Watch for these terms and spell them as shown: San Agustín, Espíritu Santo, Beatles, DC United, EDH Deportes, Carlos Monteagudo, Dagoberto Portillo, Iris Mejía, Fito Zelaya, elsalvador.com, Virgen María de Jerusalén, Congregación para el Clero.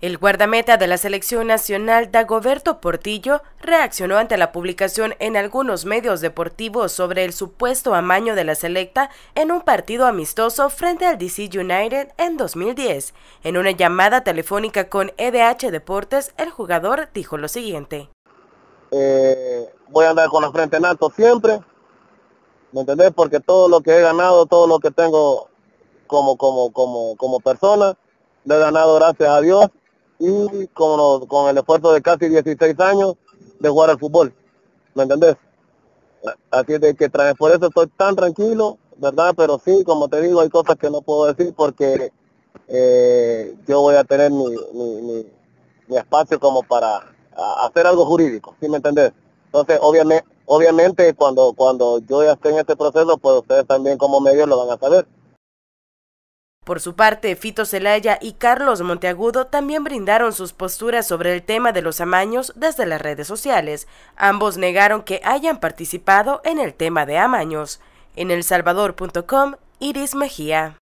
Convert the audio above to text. El guardameta de la selección nacional, Dagoberto Portillo, reaccionó ante la publicación en algunos medios deportivos sobre el supuesto amaño de la selecta en un partido amistoso frente al DC United en 2010. En una llamada telefónica con EDH Deportes, el jugador dijo lo siguiente. Voy a andar con la frente en alto siempre, ¿me entendés? Porque todo lo que he ganado, todo lo que tengo como persona, lo he ganado gracias a Dios. Y con el esfuerzo de casi 16 años de jugar al fútbol, ¿me entendés? Así es de que por eso estoy tan tranquilo, ¿verdad? Pero sí, como te digo, hay cosas que no puedo decir porque yo voy a tener mi espacio como para hacer algo jurídico, ¿sí me entendés? Entonces, obviamente cuando yo ya esté en este proceso, pues ustedes también como medios lo van a saber. Por su parte, Fito Zelaya y Carlos Monteagudo también brindaron sus posturas sobre el tema de los amaños desde las redes sociales. Ambos negaron que hayan participado en el tema de amaños. En elsalvador.com, Iris Mejía.